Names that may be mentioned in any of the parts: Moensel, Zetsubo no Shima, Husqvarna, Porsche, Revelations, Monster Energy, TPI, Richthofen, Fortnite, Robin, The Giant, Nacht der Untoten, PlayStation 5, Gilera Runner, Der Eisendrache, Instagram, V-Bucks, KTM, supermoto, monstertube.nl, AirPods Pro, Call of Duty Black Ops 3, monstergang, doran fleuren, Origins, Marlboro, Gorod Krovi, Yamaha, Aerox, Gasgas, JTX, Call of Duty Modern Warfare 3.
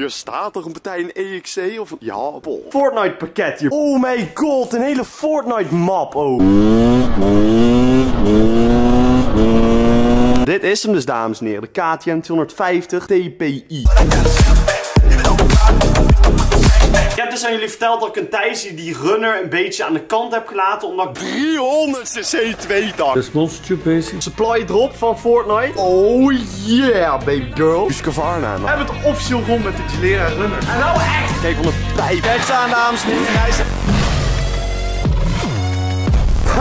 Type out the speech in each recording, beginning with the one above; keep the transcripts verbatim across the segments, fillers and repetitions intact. Hier staat toch een partij in E X C of een... Ja, bol. Fortnite pakketje. Oh mijn god, een hele Fortnite map. Oh. Dit is hem dus, dames en heren. De K T M tweehonderdvijftig T P I. Ik heb dus aan jullie verteld dat ik een tijdje die runner een beetje aan de kant heb gelaten. Omdat ik driehonderd c c twee dacht. Dus monstertube bezig. Supply drop van Fortnite. Oh yeah, baby girl. Husqvarna, man. We hebben het officieel rond met de Gilera Runner. En nou echt. Kijk van de pijp. Kijk ze aan, dames en heren.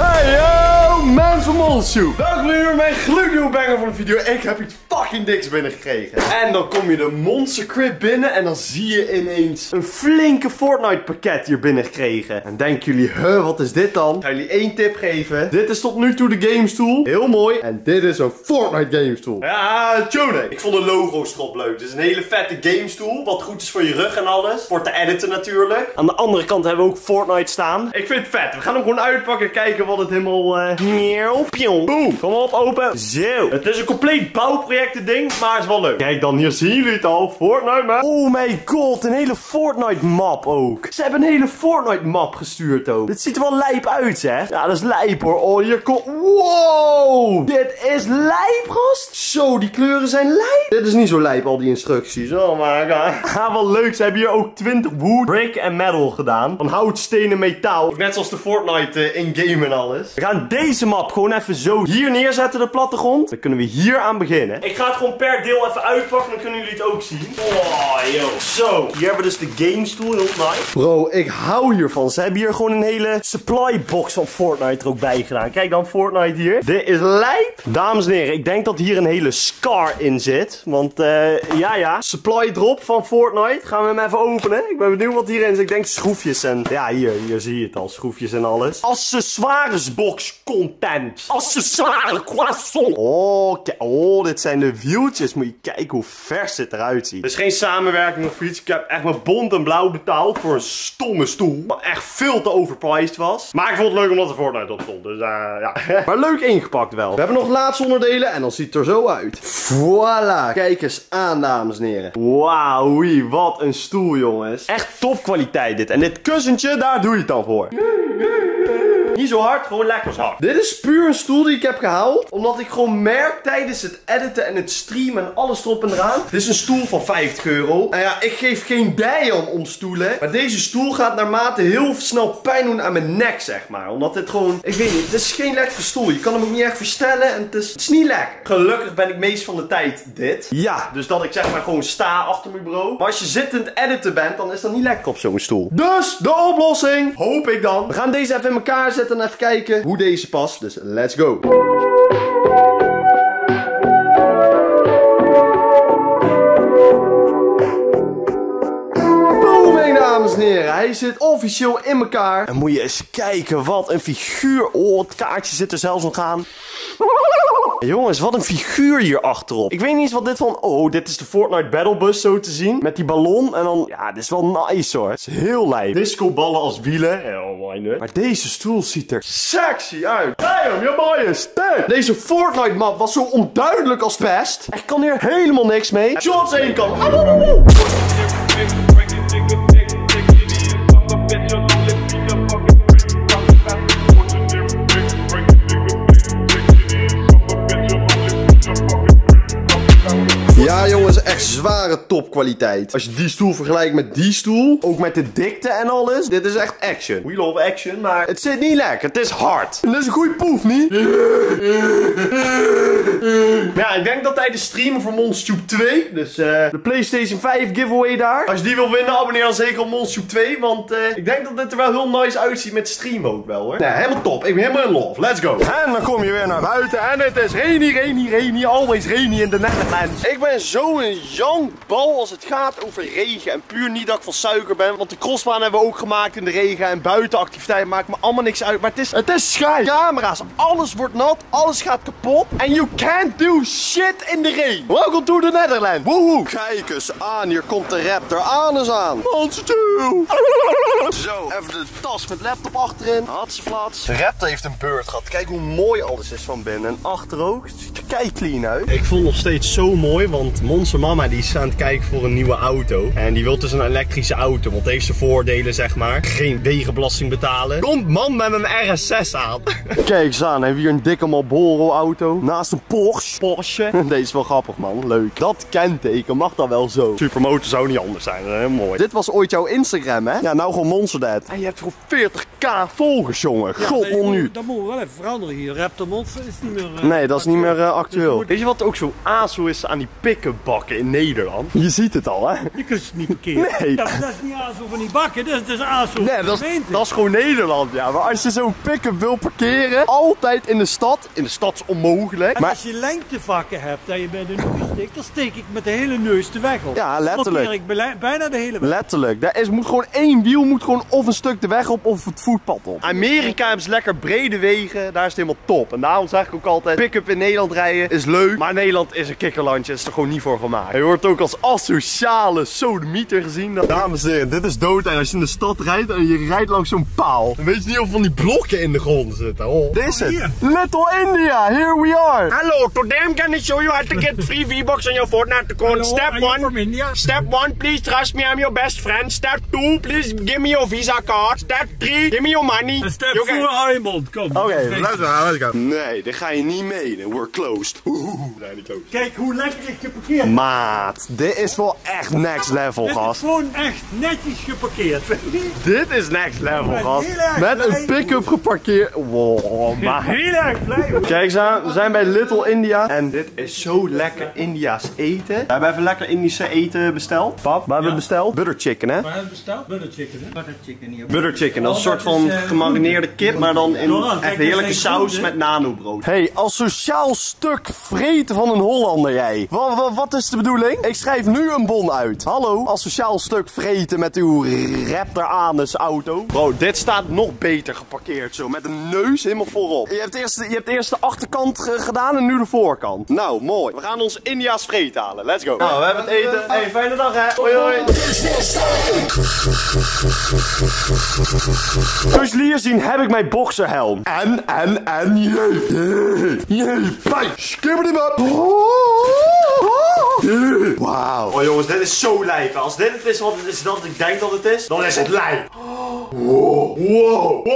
Hey yo, mensen van Monstertube. Welkom weer mijn gloednieuwe banger van de video. Ik heb iets fucking diks binnengekregen. En dan kom je de Monster Crib binnen en dan zie je ineens een flinke Fortnite pakket hier binnengekregen. En denken jullie, huh, wat is dit dan? Ik ga jullie één tip geven. Dit is tot nu toe de game stoel. Heel mooi. En dit is een Fortnite game stoel. Ja, tjone. Ik vond de logo's erop leuk. Het is een hele vette game stoel. Wat goed is voor je rug en alles. Voor te editen natuurlijk. Aan de andere kant hebben we ook Fortnite staan. Ik vind het vet. We gaan hem gewoon uitpakken en kijken wat het helemaal... Uh... Boom. Kom op, open. Zo. Het is een compleet bouwprojecten ding, maar het is wel leuk. Kijk dan, hier zien jullie het al. Fortnite, man. Oh mijn god, een hele Fortnite map ook. Ze hebben een hele Fortnite map gestuurd ook. Dit ziet er wel lijp uit, zeg. Ja, dat is lijp, hoor. Oh, hier komt... Wow. Dit is lijp, gast. Zo, die kleuren zijn lijp. Dit is niet zo lijp, al die instructies. Oh my god. Ja, wel leuk. Ze hebben hier ook twintig wood, brick en metal gedaan. Van hout, steen en metaal. Net zoals de Fortnite uh, in-game en alles. We gaan deze map gewoon even zo hier neerzetten, de plattegrond. Dan kunnen we hier aan beginnen. Ik ga het gewoon per deel even uitpakken, dan kunnen jullie het ook zien. Oh, yo. Zo. Hier hebben we dus de game stoel, heel nice. Bro, ik hou hiervan. Ze hebben hier gewoon een hele supply box van Fortnite er ook bij gedaan. Kijk dan, Fortnite hier. Dit is lijp. Dames en heren, ik denk dat hier een hele scar in zit. Want, eh, uh, ja, ja. Supply drop van Fortnite. Gaan we hem even openen. Ik ben benieuwd wat hierin zit. Ik denk schroefjes en... Ja, hier, hier zie je het al. Schroefjes en alles. Accessoiresbox content. Accessoire croissant. Oh, kijk. Oh, dit zijn de wieltjes. Moet je kijken hoe vers dit eruit ziet. Het is geen samenwerking of iets. Ik heb echt mijn bont en blauw betaald voor een stomme stoel. Wat echt veel te overpriced was. Maar ik vond het leuk omdat er Fortnite op stond. Dus uh, ja. Maar leuk ingepakt wel. We hebben nog laatste onderdelen en dan ziet het er zo uit. Voilà. Kijk eens aan, dames en heren. Wauw, wat een stoel, jongens. Echt topkwaliteit dit. En dit kussentje, daar doe je het dan voor. Niet zo hard, gewoon lekker hard. Dit is puur een stoel die ik heb gehaald. Omdat ik gewoon merk tijdens het editen en het streamen en alles erop en eraan. Dit is een stoel van vijftig euro. En ja, ik geef geen dij om, om stoelen. Maar deze stoel gaat naarmate heel snel pijn doen aan mijn nek, zeg maar. Omdat dit gewoon... Ik weet niet, het is geen lekkere stoel. Je kan hem ook niet echt verstellen en het is, het is niet lekker. Gelukkig ben ik meest van de tijd dit. Ja, dus dat ik zeg maar gewoon sta achter mijn bureau. Maar als je zittend editen bent, dan is dat niet lekker op zo'n stoel. Dus, de oplossing, hoop ik dan. We gaan deze even in elkaar zetten. En even kijken hoe deze past. Dus let's go. Dames en heren, hij zit officieel in elkaar. En moet je eens kijken, wat een figuur. Oh, het kaartje zit er zelfs nog aan. Jongens, wat een figuur hier achterop. Ik weet niet eens wat dit van... Oh, dit is de Fortnite Battlebus zo te zien. Met die ballon. En dan... Ja, dit is wel nice hoor. Het is heel lijp. Discoballen als wielen. Oh, my nut. Maar deze stoel ziet er sexy uit. Damn, je mooie stuk. Deze Fortnite map was zo onduidelijk als best. Ik kan hier helemaal niks mee. Shots één kan. Ja jongens, echt zware topkwaliteit. Als je die stoel vergelijkt met die stoel, ook met de dikte en alles, dit is echt action. We love action, maar het zit niet lekker, het is hard. En dat is een goede poef, niet? Ja, ik denk dat tijdens streamen voor MonsterTube twee, dus uh, de PlayStation vijf giveaway daar. Als je die wil winnen, abonneer dan zeker op MonsterTube twee, want uh, ik denk dat dit er wel heel nice uitziet met streamen ook wel hoor. Nee, helemaal top, ik ben helemaal in love, let's go. En dan kom je weer naar buiten en het is rainy, rainy, rainy, always rainy in de Netherlands. Ik ben zo'n jankbal als het gaat over regen. En puur niet dat ik van suiker ben. Want de crossbaan hebben we ook gemaakt in de regen. En buitenactiviteiten maakt me allemaal niks uit. Maar het is, het is schijt. Camera's, alles wordt nat. Alles gaat kapot. En you can't do shit in de rain. Welcome to the Netherlands. Woehoe. Kijk eens aan. Hier komt de raptor aan eens aan. Monstertube. Zo, even de tas met laptop achterin. Hatseflats. De raptor heeft een beurt gehad. Kijk hoe mooi alles is van binnen. En achter ook. Het ziet er kei clean uit. Ik voel nog steeds zo mooi. Want Monster Mama die is aan het kijken voor een nieuwe auto. En die wil dus een elektrische auto, want heeft zijn voordelen, zeg maar. Geen wegenbelasting betalen. Komt man met een R S zes aan. Kijk eens aan, hebben we hier een dikke Marlboro auto. Naast een Porsche. Porsche. Deze is wel grappig, man. Leuk. Dat kenteken mag dan wel zo. Supermotor zou niet anders zijn. Heel mooi. Dit was ooit jouw Instagram, hè? Ja, nou gewoon Monsterdad. En je hebt voor veertig k volgers, jongen. Ja, god, nee, nu. Dat moet wel even veranderen hier. Raptormods is niet meer... Uh, nee, dat is niet meer uh, actueel. Dus weet je wat ook zo aso is aan die pikkenbakken in Nederland? Je ziet het al, hè? Je kunt het niet verkeerd. Nee. Dat, dat is niet aso van die bakken, dat is, dat is aso nee, van dat is, dat is gewoon Nederland, ja. Maar als je zo'n pick-up wil parkeren, altijd in de stad. In de stad is onmogelijk. En maar... als je lengtevakken hebt en je bent een nieuwe steek, dan steek ik met de hele neus de weg op. Ja, letterlijk. Dan parkeer ik bijna de hele weg. Letterlijk. Daar is, moet gewoon één wiel moet gewoon of een stuk de weg op of het voetpad op. Amerika hebben ze lekker brede wegen, daar is het helemaal top. En daarom zeg ik ook altijd, pick-up in Nederland rijden is leuk, maar Nederland is een kikkerlandje, is er gewoon niet voor gemaakt. Je wordt ook als asociale sodemieter gezien. Dat... Dames en heren, dit is dood. En als je in de stad rijdt en je rijdt langs zo'n paal, dan weet je niet of van die blokken in de grond zitten. Oh. Dit is het. Hier. Little India, here we are. Hallo, today can I show you how to get free V-Bucks on your Fortnite account. Step one, please trust me, I'm your best friend. Step two, please give me your Visa card. Step three, give me your money. En step four, can... Armond, kom. Oké, okay, let's go, let's go. Nee, dit ga je niet meenemen. We're closed. Oeh, nee, niet closed. Kijk hoe lekker ik geparkeerd heb. Maat, dit is wel echt next level, gast. Dit is gewoon echt netjes geparkeerd. Dit is next level, gast. Met een pick-up geparkeerd. Wow, man. Heel erg blij. Kijk eens aan, we zijn bij Little India. En dit is zo lekker India's eten. We hebben even lekker Indische eten besteld. Pap, we hebben ja. besteld? Butter chicken, hè? We hebben besteld? Butter chicken, hè? Butter chicken, hier. Butter chicken, dat is een soort van gemarineerde kip, maar dan in echt heerlijke saus met nanobrood. Hey, asociaal stuk vreten van een Hollander, jij. Wat, wat, wat is de bedoeling? Ik schrijf nu een bon uit. Hallo, asociaal stuk vreten met uw Raptor Anus auto. Bro, dit staat nog beter geparkeerd zo, met een neus helemaal voorop. Je hebt eerst, je hebt eerst de achterkant gedaan en nu de voorkant. Nou, mooi. We gaan ons India's vreet halen. Let's go. Nou, we hebben het eten. Hey, fijne dag, hè. Hoi, hoi. Zoals jullie hier zien heb ik mijn boxerhelm. En, en, en, jee, jee, jee, fijn. Skibberdie map. Wauw. Oh jongens, dit is zo lijp. Als dit het is wat het is dat ik denk dat het is, dan is het lijp. Wow. Wow.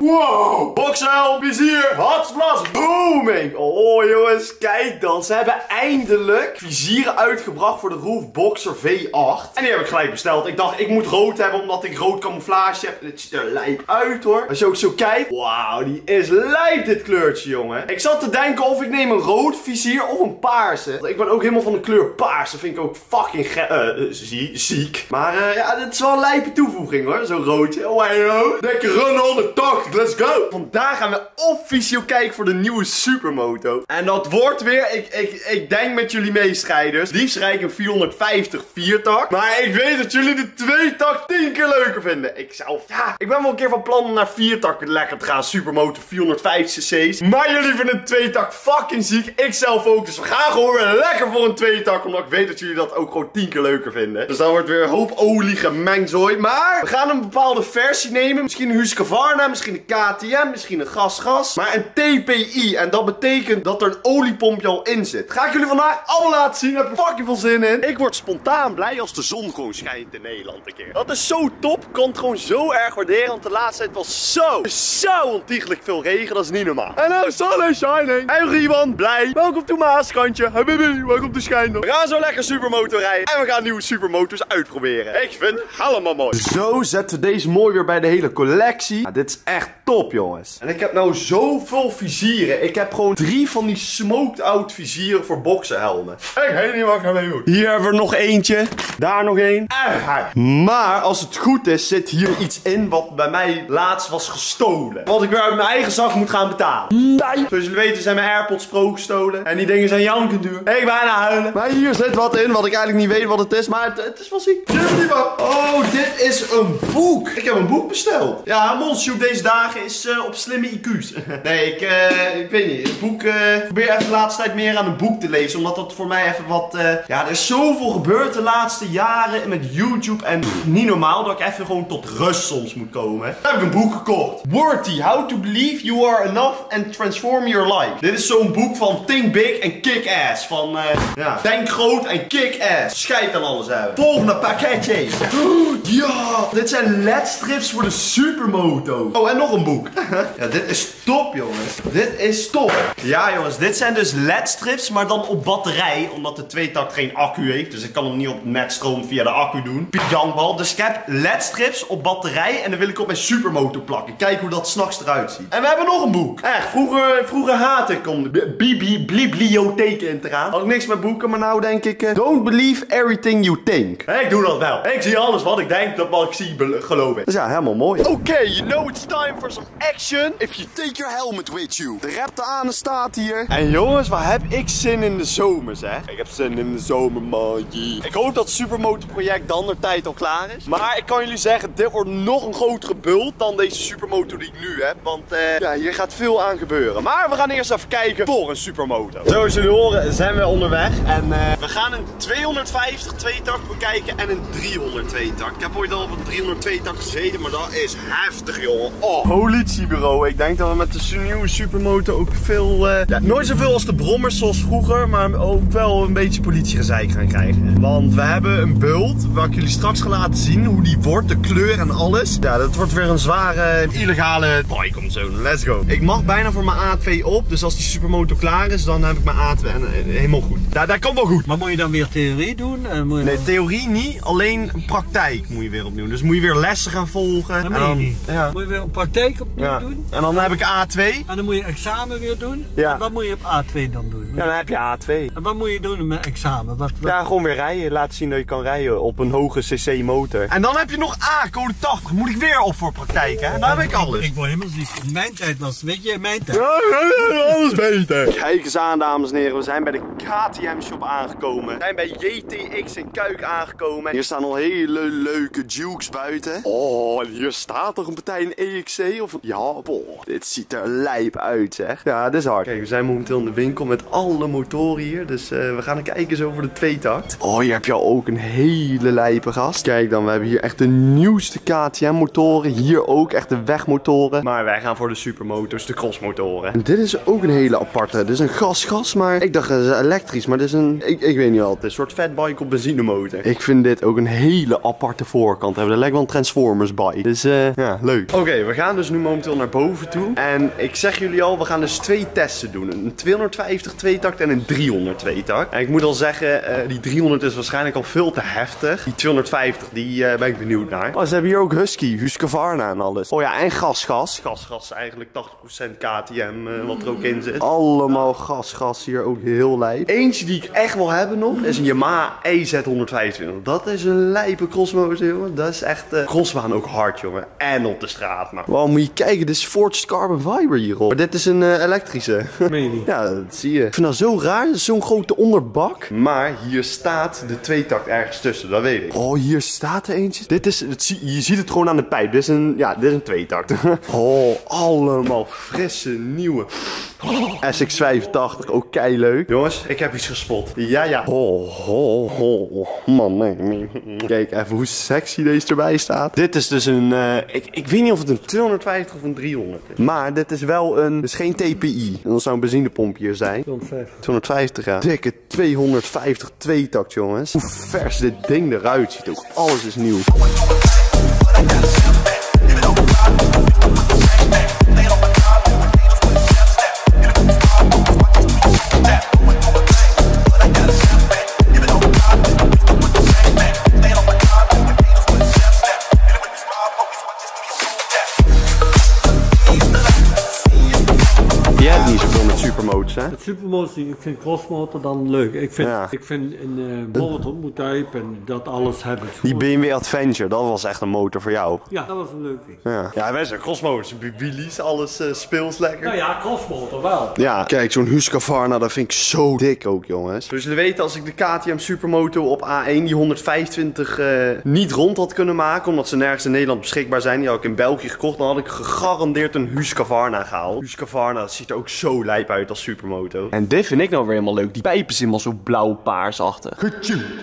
Wow. Boxerhelm, vizier, hartsvlas, booming. Oh jongens, kijk dan. Ze hebben eindelijk vizieren uitgebracht voor de Roof Boxer V acht. En die heb ik gelijk besteld. Ik dacht, ik moet rood hebben omdat ik rood camouflage heb. Het ziet er lijp uit hoor. Als je ook zo kijkt. Wauw, die is lijp dit kleurtje jongen. Ik zat te denken of ik neem een rood vizier of een paarse. Ik ben ook helemaal van de kleur paars. Dat vind ik ook fucking uh, uh, zie ziek. Maar uh, ja, dit is wel een lijpe toevoeging hoor. Zo'n roodje. Oh, hey, oh. Dikke run honderdtachtig. Let's go. Vandaag gaan we officieel kijken voor de nieuwe supermoto. En dat wordt weer... Ik, ik, ik denk met jullie meestrijders. Liefst rijd ik een vierhonderdvijftig viertak. Maar ik weet dat jullie de tweetak tien keer leuker vinden. Ik zelf... Ja, ik ben wel een keer van plan om naar viertak lekker te gaan. Supermoto vierhonderdvijf cc's. Maar jullie vinden de tweetak fucking ziek. Ik zelf ook. Dus we gaan gewoon weer lekker voor een tweetak, omdat ik weet dat jullie dat ook gewoon tien keer leuker vinden. Dus dan wordt weer een hoop olie gemengzooi. Maar we gaan een bepaalde versie nemen. Misschien een Husqvarna, misschien een K T M, misschien een Gasgas. Maar een T P I. En dat betekent dat er een oliepompje al in zit. Ga ik jullie vandaag allemaal laten zien. Ik heb er fucking veel zin in. Ik word spontaan blij als de zon gewoon schijnt in Nederland een keer. Dat is zo top. Ik kan het gewoon zo erg waarderen. Want de laatste tijd was zo, zo ontiegelijk veel regen. Dat is niet normaal. En nou, sun is shining. Hey Riwan, blij. Welkom to Maaskantje. Habibi, welkom te schijnen. We gaan zo lekker supermotor rijden. En we gaan nieuwe supermotors uitproberen. Ik vind het helemaal mooi. Zo zetten we deze mooi weer bij de hele collectie. Nou, dit is echt top, jongens. En ik heb nou zoveel vizieren. Ik heb gewoon drie van die smoked out vizieren voor boksenhelmen. Ik weet niet wat ik daarmee moet. Hier hebben we nog eentje. Daar nog één. Maar als het goed is, zit hier iets in wat bij mij laatst was gestolen. Wat ik weer uit mijn eigen zak moet gaan betalen. Nee. Zoals jullie weten zijn mijn AirPods Pro gestolen. En die dingen zijn jankend. Ik bijna huilen. Maar hier zit wat in, wat ik eigenlijk niet weet wat het is. Maar het, het is wel ziek. Oh, dit is een boek. Ik heb een boek besteld. Ja, Monstertube deze dagen is uh, op slimme I Q's. Nee, ik, uh, ik weet niet. Het boek, uh, probeer even de laatste tijd meer aan een boek te lezen. Omdat dat voor mij even wat... Uh, ja, er is zoveel gebeurd de laatste jaren met YouTube. En niet normaal dat ik even gewoon tot rust soms moet komen. Dan heb ik een boek gekocht. Worthy, How to Believe You Are Enough and Transform Your Life. Dit is zo'n boek van Think Big en Kick Ass. Van, uh, ja, denk groot en kick ass. Schijt dan alles uit. Volgende pakketje. Ja, dit zijn ledstrips voor de supermoto. Oh, en nog een boek. Ja, dit is top, jongens. Dit is top. Ja, jongens, dit zijn dus ledstrips, maar dan op batterij. Omdat de tweetakt geen accu heeft. Dus ik kan hem niet op met stroom via de accu doen. Pijankbal. Dus ik heb ledstrips op batterij. En dan wil ik op mijn supermoto plakken. Kijk hoe dat s'nachts eruit ziet. En we hebben nog een boek. Echt, vroeger, vroeger haatte ik om de bibliotheken in te gaan. Had ik niks met boeken, maar nou denk ik... Uh, don't believe everything you think. Hey, ik doe dat wel. Hey, ik zie alles wat ik denk dat wat ik zie geloof ik. Dus ja, helemaal mooi. Oké, okay, you know it's time for some action. If you take your helmet with you. De reptane staat hier. En jongens, waar heb ik zin in de zomer, zeg. Ik heb zin in de zomer, man. Yeah. Ik hoop dat het supermotorproject dan de tijd al klaar is. Maar ik kan jullie zeggen, dit wordt nog een grotere bult dan deze supermotor die ik nu heb. Want eh, ja, hier gaat veel aan gebeuren. Maar we gaan eerst even kijken voor een supermotor. Zoals jullie horen zijn we onderweg. En eh, we gaan een tweehonderdvijftig tweetakt bekijken en een driehonderd tweetakt. Ik heb ooit al op een driehonderd tweetakt gezeten, maar dat is heftig, jongen. Oh, politiebureau. Ik denk dat we met de nieuwe supermotor ook veel... Eh, ja, nooit zoveel als de brommers zoals vroeger, maar ook wel een beetje politiegezeik gaan krijgen. Want we hebben een bult, waar ik jullie straks ga laten zien hoe die wordt, de kleur en alles. Ja, dat wordt weer een zware, illegale... Oh, ik kom zo. Let's go. Ik mag bijna voor mijn A twee op, dus als die supermotor klaar is, dan heb ik mijn A twee en, eh, helemaal goed. Ja, dat komt wel goed. Maar moet je dan weer theorie doen? En moet je dan... Nee, theorie niet. Alleen praktijk moet je weer opnieuw. Dus moet je weer lessen gaan volgen. Dat en dan, je ja. Moet je weer een praktijk opnieuw ja. doen. En dan heb ik A twee. En dan moet je examen weer doen. Ja. En wat moet je op A twee dan doen? Ja, dan heb je A twee. En wat moet je doen met examen? Wat, wat... Ja, gewoon weer rijden. Laten zien dat je kan rijden op een hoge C C motor. En dan heb je nog A, code tachtig. Moet ik weer op voor praktijk, hè? En daar heb ik alles. Ik word helemaal ziek. In mijn tijd was, weet je, in mijn tijd. Ja, alles beter. Kijk eens aan, dames en heren. We zijn bij de K T M shop aangekomen. We zijn bij J T X en Kuik aangekomen. Hier staan al hele leuke jukes buiten. Oh, hier staat toch een partij in E X C? Of... Ja, boh. Dit ziet er lijp uit, zeg. Ja, dit is hard. Kijk, we zijn momenteel in de winkel met alle motoren hier. Dus uh, we gaan er kijken zo voor de tweetakt. Oh, hier heb je al ook een hele lijpe gast. Kijk dan, we hebben hier echt de nieuwste K T M motoren. Hier ook echt de wegmotoren. Maar wij gaan voor de supermotors, de crossmotoren. En dit is ook een hele aparte. Dit is een gas-gas, maar ik dacht dat is elektrisch. Maar dit is een, ik, ik weet niet wat. Het is een soort fatbike op benzinemotor. Ik vind dit ook een hele aparte voorkant hebben. Dat lijkt wel een Transformers bike. Dus uh, ja, leuk. Oké, okay, we gaan dus nu momenteel naar boven toe. En ik zeg jullie al, we gaan dus twee testen doen. Een tweehonderdvijftig tweetakt en een driehonderd tweetakt. En ik moet al zeggen, uh, die driehonderd is waarschijnlijk al veel te heftig. Die tweehonderdvijftig, die uh, ben ik benieuwd naar. Oh, ze hebben hier ook Husky, Husqvarna en alles. Oh ja, en gasgas. Gasgas is eigenlijk tachtig procent K T M, uh, wat er ook in zit. Allemaal gasgas hier, ook heel lijp. Eentje die ik echt wil hebben nog, is een Yamaha E Z honderdvijfentwintig. Dat is een lijpe crossmotor, jongen. Dat is echt uh, crossbaan ook hard, jongen. En op de straat, maar. Wow, moet je kijken, dit is Forged Carbon Fiber hierop. Maar dit is een uh, elektrische. Meen je niet? Ja, dat zie je. Ik vind dat zo raar, zo'n grote onderbak. Maar hier staat de tweetakt ergens tussen, dat weet ik. Oh, hier staat er eentje. Dit is, het, je ziet het gewoon aan de pijp. Dit is een, ja, dit is een tweetakt. Oh, allemaal frisse, nieuwe. S X vijfentachtig, ook kei leuk. Jongens, ik heb iets gespot. Ja, ja. Oh, oh, oh. Man, nee, nee. Kijk even hoe sexy deze erbij staat. Dit is dus een, uh, ik, ik weet niet of het een tweehonderdvijftig of een driehonderd is. Maar dit is wel een, dus geen T P I. Dan zou een benzinepomp hier zijn. tweehonderdvijftig. tweehonderdvijftig, ja. Dikke tweehonderdvijftig tweetakt, jongens. Hoe vers dit ding eruit ziet ook. Alles is nieuw. supermotie, ik vind crossmotor dan leuk. Ik vind, ja. ik vind een uh, motortype en dat alles hebben. Die B M W Adventure, dat was echt een motor voor jou. Ja, dat was een leuk ding. Ja, ja wij zijn crossmotors, wheelies, alles uh, speels lekker. Nou ja, crossmotor wel. Ja, kijk, zo'n Husqvarna, dat vind ik zo dik ook, jongens. Dus jullie weten, als ik de K T M Supermoto op A één, die honderdvijfentwintig, uh, niet rond had kunnen maken, omdat ze nergens in Nederland beschikbaar zijn, die had ik in België gekocht, dan had ik gegarandeerd een Husqvarna gehaald. Husqvarna, dat ziet er ook zo lijp uit als supermoto. En dit vind ik nou weer helemaal leuk. Die pijpen zijn helemaal zo blauw-paarsachtig.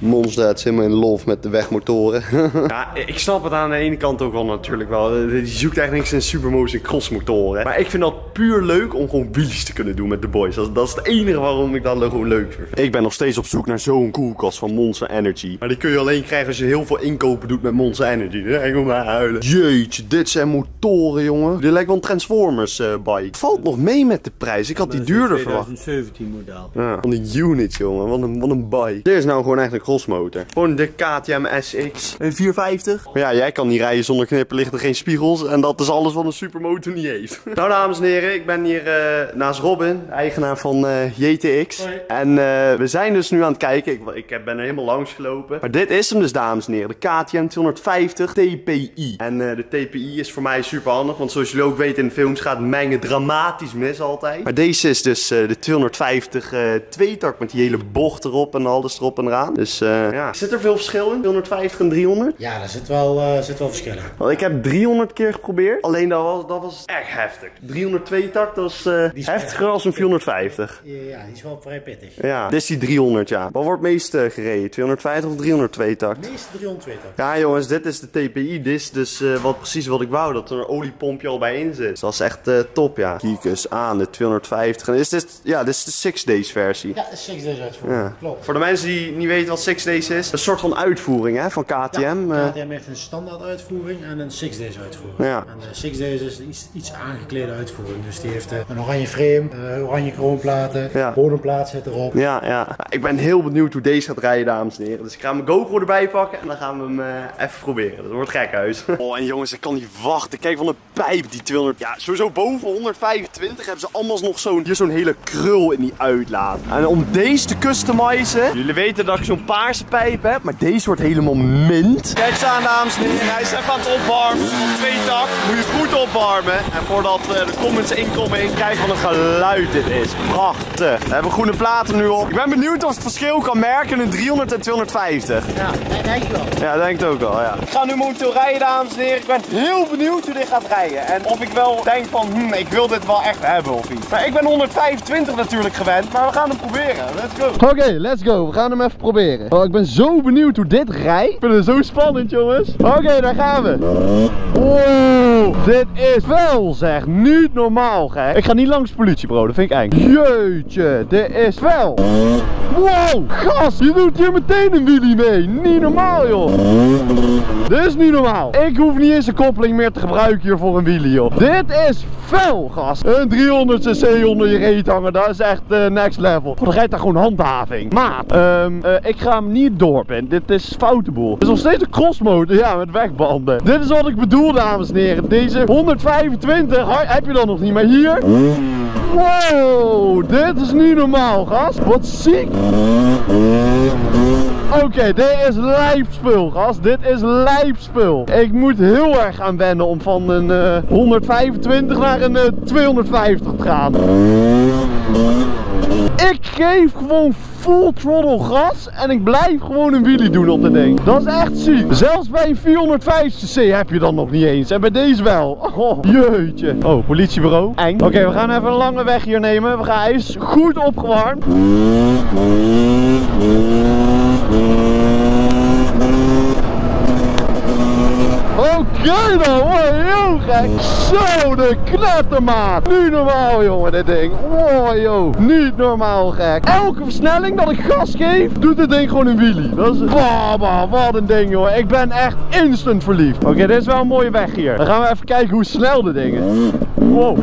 Monster, het is helemaal in love met de wegmotoren. Ja, ik snap het aan de ene kant ook wel natuurlijk wel. Je zoekt eigenlijk niks in supermoto's en crossmotoren. Maar ik vind dat puur leuk om gewoon wheelies te kunnen doen met de boys. Dat, dat is het enige waarom ik dat gewoon leuk vind. Ik ben nog steeds op zoek naar zo'n koelkast van Monster Energy. Maar die kun je alleen krijgen als je heel veel inkopen doet met Monster Energy. Ik moet maar huilen. Jeetje, dit zijn motoren, jongen. Dit lijkt wel een Transformers uh, bike. Valt nog mee met de prijs. Ik had die duurder verwacht. Dat is een tweeduizend zeventien model. Ja, van de unit, jongen. Wat een, wat een bike. Dit is nou gewoon echt een crossmotor. Gewoon de K T M S X. Een vierhonderdvijftig. Maar ja, jij kan niet rijden zonder knipperlichten, geen spiegels. En dat is alles wat een supermotor niet heeft. Nou, dames en heren, ik ben hier uh, naast Robin, eigenaar van uh, J T X. Hoi. En uh, we zijn dus nu aan het kijken. Ik, ik ben er helemaal langs gelopen. Maar dit is hem dus, dames en heren. De K T M tweehonderdvijftig T P I. En uh, de T P I is voor mij super handig. Want zoals jullie ook weten in de films gaat mengen dramatisch mis altijd. Maar deze is dus uh, de tweehonderdvijftig uh, tweetak met die hele bocht erop en alles erop en eraan. Dus uh, ja. Zit er veel verschil in? tweehonderdvijftig en driehonderd? Ja, daar zit wel, uh, zit wel verschil in. Want ik heb driehonderd keer geprobeerd. Alleen dat was, dat was echt heftig. driehonderdtwee tak, dat was uh, heftiger als een vierhonderdvijftig. Ja, die is wel vrij pittig. Ja, dit is die driehonderd, ja. Wat wordt het meest uh, gereden? tweehonderdvijftig of driehonderdtwee tak? Het meeste driehonderdtwee tak. Ja jongens, dit is de T P I. Dit is dus uh, wat, precies wat ik wou. Dat er een oliepompje al bij in zit. Dus dat is echt uh, top, ja. Kijk eens aan, de tweehonderdvijftig. En is dit, ja, dit is de Six Days versie. Ja, de Six Days uitvoering, ja. Klopt. Voor de mensen die niet weten wat Six Days is, een soort van uitvoering hè, van K T M. Ja, K T M heeft een standaard uitvoering en een Six Days uitvoering. Ja. En de Six Days is iets, iets aangeklede uitvoering. Dus die heeft uh, een oranje frame, uh, oranje kroonplaten, ja. Bodemplaat zit erop. Ja, ja. Ik ben heel benieuwd hoe deze gaat rijden, dames en heren. Dus ik ga mijn GoPro erbij pakken en dan gaan we hem uh, even proberen. Dat wordt gek huis. Oh, en jongens, ik kan niet wachten. Kijk van de pijp, die tweehonderd. Ja, sowieso boven honderdvijfentwintig hebben ze allemaal nog zo'n zo'n hele krul in die uitlaat. En om deze te customizen, jullie weten dat ik zo'n paarse pijp heb, maar deze wordt helemaal mint. Kijk eens aan, dames en heren. Hij is even aan het opwarmen. Op twee tak moet je goed opwarmen. En voordat uh, de comments inkomen, in, kijk wat een geluid dit is. Prachtig. We hebben groene platen nu op. Ik ben benieuwd of ik het verschil kan merken in driehonderd en tweehonderdvijftig. Ja, dat denk ik wel. Ja, dat denk ik ook wel, ja. Ik ga nu momenteel rijden, dames en heren. Ik ben heel benieuwd hoe dit gaat rijden. En of ik wel denk van, hm, ik wil dit wel echt hebben of iets. Maar ik ben honderdvijfentwintig natuurlijk gewend, maar we gaan hem proberen. Let's go. Oké, okay, let's go. We gaan hem even proberen. Oh, ik ben zo benieuwd hoe dit rijdt. Ik vind het zo spannend, jongens. Oké, okay, daar gaan we. Oh, dit is wel, zeg. Niet normaal, gek. Ik ga niet langs politie, bro. Dat vind ik eng. Jeetje, dit is wel. Wow, gast, je doet hier meteen een wheelie mee. Niet normaal, joh. Dit is niet normaal. Ik hoef niet eens een koppeling meer te gebruiken hier voor een wheelie, joh. Dit is fel, gast. Een driehonderd cc onder je reet hangen, dat is echt uh, next level. Oh, dan rijdt daar gewoon handhaving. Maat, um, uh, ik ga hem niet dorpen. Dit is foute boel. Het is nog steeds een crossmotor, ja, met wegbanden. Dit is wat ik bedoel, dames en heren. Deze honderdvijfentwintig heb je dan nog niet, maar hier... Wow, dit is niet normaal, gast. Wat ziek. Oké, okay, dit is lijpspul, gast. Dit is lijpspul. Ik moet heel erg aan wennen om van een uh, honderdvijfentwintig naar een uh, tweehonderdvijftig te gaan. Ik geef gewoon full throttle gas en ik blijf gewoon een wheelie doen op dat ding. Dat is echt ziek. Zelfs bij een vierhonderdvijftig cc heb je dan nog niet eens. En bij deze wel. Oh, jeetje. Oh, politiebureau. Eng. Oké, okay, we gaan even een lange weg hier nemen. We gaan eens goed opgewarmd. Oké okay dan, wow, heel gek. Zo, de knettermaat. Niet normaal, jongen, dit ding. Wow, joh. Niet normaal, gek. Elke versnelling dat ik gas geef, doet dit ding gewoon een wheelie. Dat is... Wow, wat een ding, joh. Ik ben echt instant verliefd. Oké, okay, dit is wel een mooie weg hier. Dan gaan we even kijken hoe snel de dingen. Wow.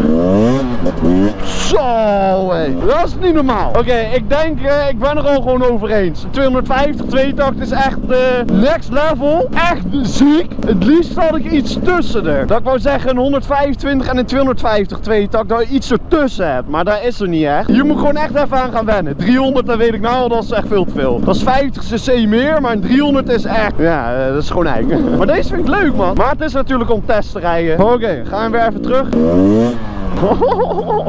Zo, hé. Dat is niet normaal. Oké, okay, ik denk, uh, ik ben er al gewoon over eens. tweehonderdvijftig, tweeëntachtig is echt uh, next level. Echt ziek. Het liefst had ik iets tussen er. Dat ik wou zeggen een honderdvijfentwintig en een tweehonderdvijftig, tweeëntachtig. Dat je iets ertussen hebt. Maar daar is er niet echt. Je moet gewoon echt even aan gaan wennen. driehonderd, dat weet ik nou, dat is echt veel te veel. Dat is vijftig cc meer, maar een driehonderd is echt... Ja, uh, dat is gewoon eng. Maar deze vind ik leuk, man. Maar het is natuurlijk om test te rijden. Oké, okay, gaan we weer even terug.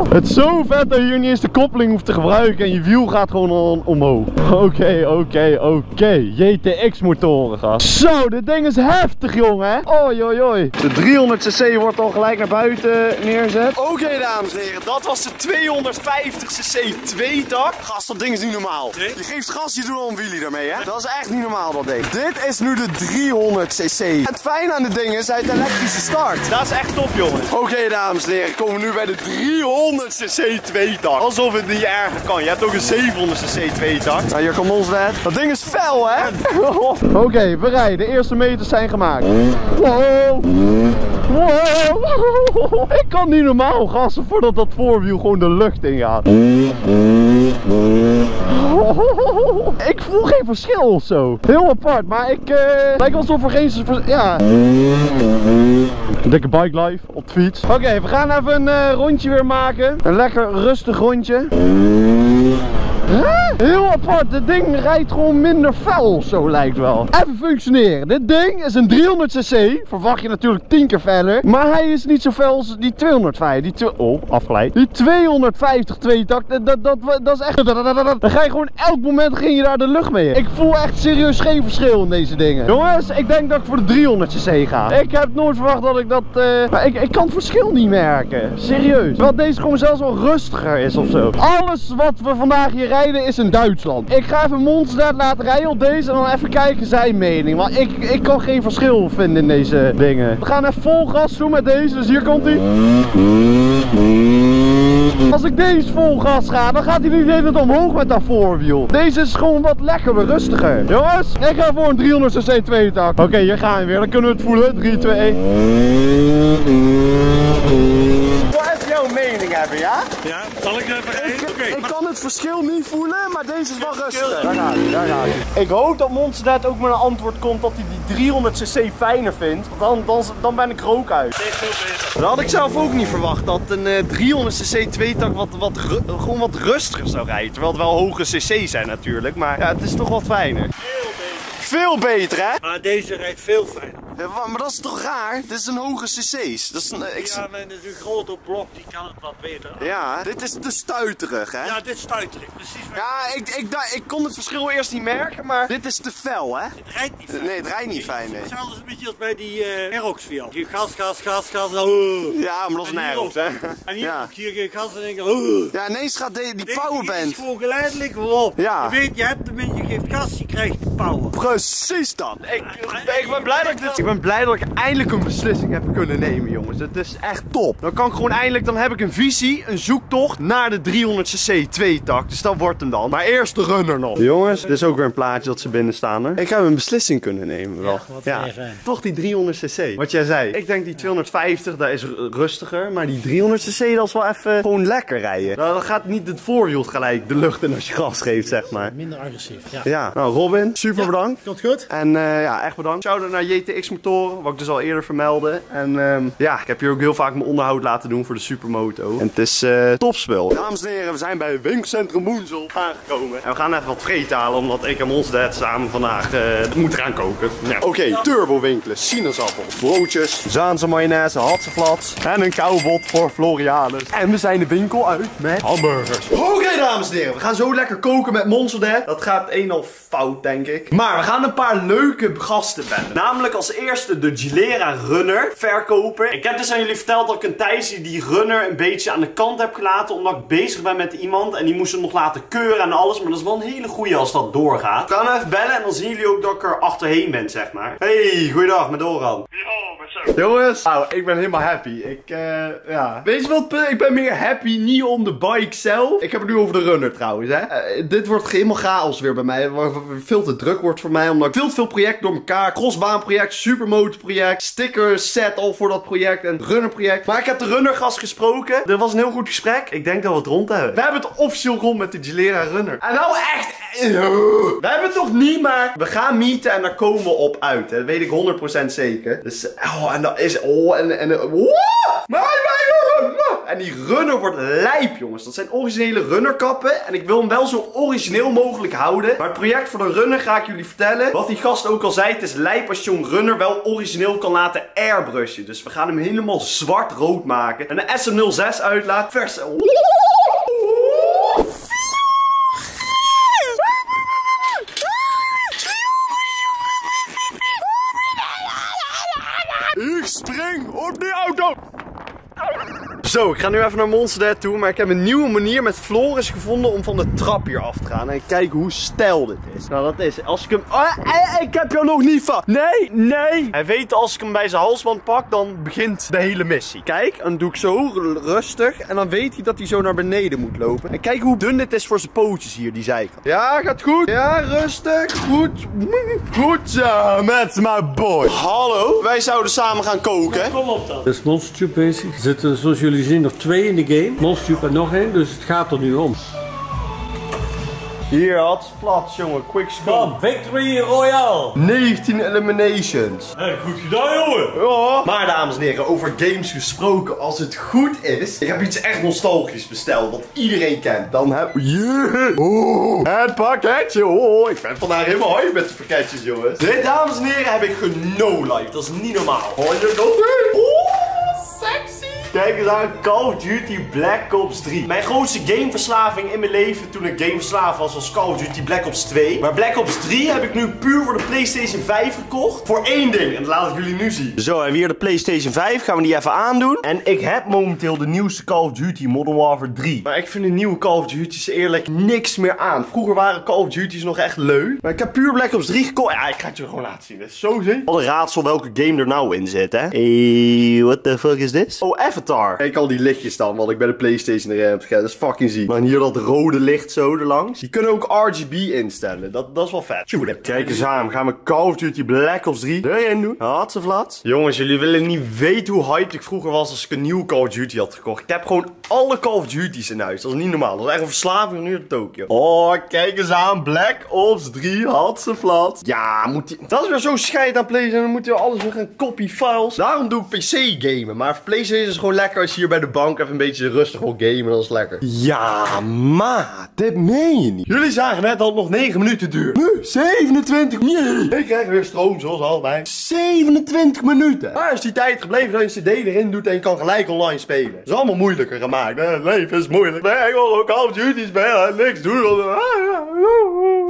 Het is zo vet dat je hier niet eens de koppeling hoeft te gebruiken en je wiel gaat gewoon on omhoog. Oké, okay, oké, okay, oké. Okay. J T X motoren, gast. Zo, dit ding is heftig, jongen. Oi, oi, oi. De driehonderd cc wordt al gelijk naar buiten neerzet. Oké, okay, dames en heren, dat was de tweehonderdvijftig cc tweetak. Gast, dat ding is niet normaal. Je geeft gas, je doet al een wheelie daarmee, hè? Dat is echt niet normaal, dat ding. Dit is nu de driehonderd cc. Het fijne aan dit ding is, hij heeft een elektrische start. Dat is echt top, jongens. Oké, okay, dames en heren, komen we nu bij de driehonderd cc tweetak. Alsof het niet erger kan. Je hebt ook een zevenhonderd cc tweetak. Nou, hier komt ons net. Dat ding is fel, hè? Oké, okay, we rijden. De eerste meters zijn gemaakt. Wow. Wow. Ik kan niet normaal gassen voordat dat voorwiel gewoon de lucht ingaat. Ik voel geen verschil of zo. Heel apart, maar ik... Uh, lijkt alsof er geen... Ja. Dikke bike life op de fiets. Oké, okay, we gaan even een uh, rondje weer maken. Een lekker rustig rondje. Huh? Heel apart, dit ding rijdt gewoon minder fel of zo, lijkt wel. Even functioneren. Dit ding is een driehonderd cc. Verwacht je natuurlijk tien keer feller. Maar hij is niet zo fel als die tweehonderdvijftig. Die oh, afgeleid. Die tweehonderdvijftig tweetak, dat, dat, dat, dat is echt... Dan ga je gewoon elk moment ging je daar de lucht mee in. Ik voel echt serieus geen verschil in deze dingen. Jongens, ik denk dat ik voor de driehonderd cc ga. Ik heb nooit verwacht dat ik dat... Uh... Maar ik, ik kan het verschil niet merken. Serieus. Terwijl deze gewoon zelfs wel rustiger is of zo. Alles wat we vandaag hier rijden is in Duitsland. Ik ga even Monster laten rijden op deze en dan even kijken zijn mening. Want ik, ik kan geen verschil vinden in deze dingen. We gaan even vol gas doen met deze, dus hier komt hij. Als ik deze vol gas ga, dan gaat hij niet de hele tijd omhoog met dat voorwiel. Deze is gewoon wat lekkerder, rustiger. Jongens, ik ga voor een driehonderd cc tweetak. Oké, okay, hier gaan we weer. Dan kunnen we het voelen. drie, twee, één. Wat is jouw mening hebben, ja? Ja, zal ik even één? Ik maar... kan het verschil niet voelen, maar deze is wel rustig. Daar gaat hij, daar gaat hij. Ik hoop dat Monster ook met een antwoord komt dat hij die driehonderd cc fijner vindt. Dan, dan, dan ben ik rook uit. Dat had ik zelf ook niet verwacht. Dat een uh, driehonderd cc tweetak wat, wat, gewoon wat rustiger zou rijden. Terwijl het wel hoge cc zijn natuurlijk, maar ja, het is toch wat fijner. Heel beter. Veel beter, hè? Maar deze rijdt veel fijner. Ja, maar dat is toch raar? Dit is een hoge cc's. Dat is een, ik... Ja, maar dit is een grote blok, die kan het wat beter aan. Ja, dit is te stuiterig, hè? Ja, dit is stuiterig, precies. Ja, ik, ik, ik kon het verschil eerst niet merken, maar dit is te fel, hè? Het rijdt niet fijn. Nee, het rijdt niet fijn, nee. Hetzelfde is een beetje als bij die uh, Aerox viel. Die gas, gas, gas, gas, oh. Ja, maar dat is een Aerox, hè? En hier, ja. Hier geen gas en denk ik, oh. Ja, ineens gaat de, die powerband. Het is gewoon geleidelijk op. Ja. Je weet, je hebt hem in, je geeft gas, je krijgt power. Precies dan. Ik, ik ben blij dat ik dit... Ik ben blij dat ik eindelijk een beslissing heb kunnen nemen, jongens. Het is echt top. Dan kan ik gewoon eindelijk, dan heb ik een visie, een zoektocht naar de driehonderd cc tweetak. Dus dat wordt hem dan. Maar eerst de runner nog. Jongens, dit is ook weer een plaatje dat ze binnen staan. Hè? Ik heb een beslissing kunnen nemen, wel. Ja, wat ja. Toch die driehonderd cc. Wat jij zei. Ik denk die tweehonderdvijftig, dat is rustiger. Maar die driehonderd cc, dat is wel even gewoon lekker rijden. Nou, dan gaat niet het voorwiel gelijk de lucht in als je gas geeft, zeg maar. Minder agressief, ja. Ja. Nou, Robin, super ja, bedankt. Komt goed. En uh, ja, echt bedankt. Shout-out naar J T X motoren, wat ik dus al eerder vermeldde. En um, ja, ik heb hier ook heel vaak mijn onderhoud laten doen voor de supermoto. En het is uh, topspel. Dames en heren, we zijn bij winkelcentrum Moensel aangekomen. En we gaan even wat vreten halen, omdat ik en Monster samen vandaag uh, moeten gaan koken. Ja. Oké, okay, turbo winkelen, sinaasappel, broodjes, Zaanse mayonaise, hatseflats en een koubot voor Florianus. En we zijn de winkel uit met hamburgers. Oké, okay, dames en heren, we gaan zo lekker koken met Monster. Dat gaat een en al fout, denk ik. Maar we gaan een paar leuke gasten bellen. Namelijk als eerste de Gilera Runner verkoper. Ik heb dus aan jullie verteld dat ik een tijdje die runner een beetje aan de kant heb gelaten. Omdat ik bezig ben met iemand en die moest hem nog laten keuren en alles. Maar dat is wel een hele goeie als dat doorgaat. Ik ga hem even bellen en dan zien jullie ook dat ik er achterheen ben, zeg maar. Hey, goeiedag, met Doran. Yo, met Jongens, nou, ik ben helemaal happy. Ik, uh, ja. Weet je wat? Ik ben meer happy, niet om de bike zelf. Ik heb het nu over de runner trouwens, hè. Uh, dit wordt helemaal chaos weer bij mij. Veel te druk wordt voor mij, omdat ik veel te veel projecten door elkaar. Crossbaanproject, supermotorproject, stickers set al voor dat project en runnerproject. Maar ik heb de runnergast gesproken. Dat was een heel goed gesprek. Ik denk dat we het rond hebben. We hebben het officieel rond met de Gilera Runner. En nou echt... We hebben het nog niet, maar we gaan meeten en daar komen we op uit. Dat weet ik honderd procent zeker. Dus, oh, en dat is, oh, en, en, oh, mijn, mijn, en die runner wordt lijp, jongens. Dat zijn originele runnerkappen. En ik wil hem wel zo origineel mogelijk houden. Maar het project voor de runner ga ik jullie vertellen. Wat die gast ook al zei, het is lijp als je een runner wel origineel kan laten airbrushen. Dus we gaan hem helemaal zwart-rood maken. En de S M nul zes uitlaat. Vers. Oh. Ik spring op die auto! Zo, ik ga nu even naar Monster toe, maar ik heb een nieuwe manier met Floris gevonden om van de trap hier af te gaan. En kijk hoe stijl dit is. Nou, dat is, als ik hem... Oh, ik heb jou nog niet vast. Nee, nee. Hij weet, als ik hem bij zijn halsband pak, dan begint de hele missie. Kijk, dan doe ik zo rustig en dan weet hij dat hij zo naar beneden moet lopen. En kijk hoe dun dit is voor zijn pootjes hier, die zijkant. Ja, gaat goed. Ja, rustig. Goed. Goed zo, met mijn boy. Hallo, wij zouden samen gaan koken. Ja, kom op dan. Dus monstertube bezig. Zitten, zoals jullie We zien nog twee in de game, monstertube en nog één, dus het gaat er nu om. Hier had flats, jongen, quick score. Victory Royale! negentien eliminations. Hey, goed gedaan, jongen! Ja. Maar dames en heren, over games gesproken, als het goed is, ik heb iets echt nostalgisch besteld, wat iedereen kent. Dan heb yeah. Oh, het pakketje, oh, ik ben vandaag helemaal high met de pakketjes, jongens. Dit, dames en heren, heb ik genolived, dat is niet normaal. Hoor je dat? Kijk eens aan, Call of Duty Black Ops drie. Mijn grootste gameverslaving in mijn leven toen ik gameverslaafd was, was Call of Duty Black Ops twee. Maar Black Ops drie heb ik nu puur voor de PlayStation vijf gekocht. Voor één ding, en dat laat ik jullie nu zien. Zo, hebben we hier de PlayStation vijf, gaan we die even aandoen. En ik heb momenteel de nieuwste Call of Duty Modern Warfare drie. Maar ik vind de nieuwe Call of Duty's eerlijk niks meer aan. Vroeger waren Call of Duty's nog echt leuk. Maar ik heb puur Black Ops drie gekocht. Ja, ik ga het je gewoon laten zien, dat is zo zin. Wat een raadsel welke game er nou in zit, hè. Hey, what the fuck is this? Oh, even. Kijk al die lichtjes dan, wat ik bij de PlayStation erin heb gegeven. Dat is fucking ziek. Maar hier dat rode licht zo erlangs. Die kunnen ook R G B instellen. Dat, dat is wel vet. Shoot. Kijk eens aan. Gaan we Call of Duty Black Ops drie erin doen. Hatsevlat. Jongens, jullie willen niet weten hoe hyped ik vroeger was als ik een nieuwe Call of Duty had gekocht. Ik heb gewoon alle Call of Duty's in huis. Dat is niet normaal. Dat is echt een verslaving nu in Tokio. Oh, kijk eens aan. Black Ops drie. Hatsevlat. Ja, moet die... Dat is weer zo'n scheid aan PlayStation. Dan moet je alles weer gaan copy files. Daarom doe ik P C gamen. Maar PlayStation is gewoon lekker als je hier bij de bank even een beetje rustig wil gamen, dat is lekker. Ja, maar dit meen je niet. Jullie zagen net dat het nog negen minuten duurt. Nu, zevenentwintig. Nee. Ik krijg weer stroom zoals altijd. zevenentwintig minuten. Maar is die tijd gebleven dat je C D erin doet en je kan gelijk online spelen. Dat is allemaal moeilijker gemaakt. Het leven is moeilijk. Nee, ik wil ook Call of Duty spelen. Niks doen.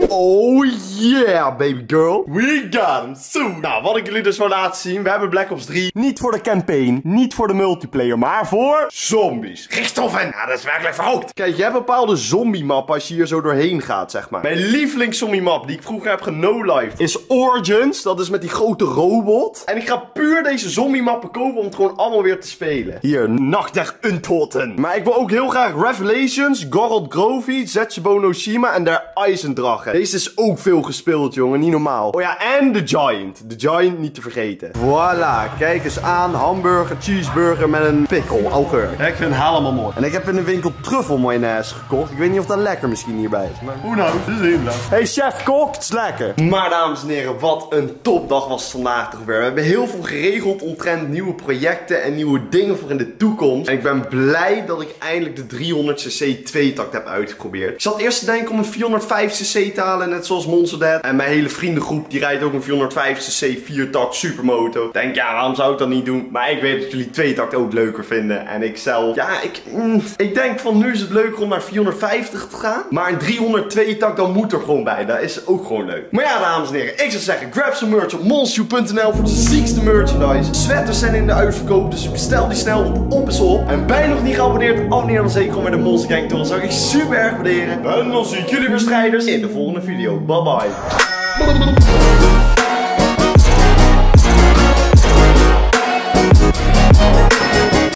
Oh yeah, baby girl. We got him soon. Nou, wat ik jullie dus wil laten zien. We hebben Black Ops drie. Niet voor de campaign. Niet voor de multiplayer. Maar voor zombies. Richthofen. Ja, dat is werkelijk verrookt. Kijk, je hebt een bepaalde zombie-map als je hier zo doorheen gaat, zeg maar. Mijn lievelings-zombie-map die ik vroeger heb genolived is Origins. Dat is met die grote robot. En ik ga puur deze zombie-mappen kopen om het gewoon allemaal weer te spelen. Hier, Nacht der Untoten. Maar ik wil ook heel graag Revelations, Gorod Krovi, Zetsubo no Shima en Der Eisendrache. Deze is ook veel gespeeld, jongen. Niet normaal. Oh ja, en The Giant. The Giant niet te vergeten. Voilà. Kijk eens aan. Hamburger, cheeseburger met een... Een pikkel, augeur. Ja, ik vind het helemaal mooi. En ik heb in de winkel truffelmayonaise gekocht. Ik weet niet of dat lekker misschien hierbij is. Maar hoe nou? Het is helemaal. Hey chef kok, het is lekker. Maar dames en heren, wat een topdag was het vandaag toch weer. We hebben heel veel geregeld omtrent nieuwe projecten en nieuwe dingen voor in de toekomst. En ik ben blij dat ik eindelijk de driehonderd cc twee-takt heb uitgeprobeerd. Ik zat eerst te denken om een vierhonderdvijf cc te halen, net zoals Monster Dad. En mijn hele vriendengroep die rijdt ook een vierhonderdvijf cc vier-takt supermoto. Ik denk, ja, waarom zou ik dat niet doen? Maar ik weet dat jullie twee-takt ook leuker vinden. En ik zelf... Ja, ik... Mm, ik denk van nu is het leuker om naar vierhonderdvijftig te gaan. Maar een driehonderdtweeëntachtig dan moet er gewoon bij. Dat is ook gewoon leuk. Maar ja, dames en heren. Ik zou zeggen, grab some merch op monstertube punt n l voor de ziekste merchandise. Sweaters zijn in de uitverkoop. Dus bestel die snel op op is op. En ben je nog niet geabonneerd? Abonneer dan zeker om bij de monstergang toe. Dat zou ik super erg waarderen. En dan zie ik jullie weer strijders in de volgende video. Bye bye.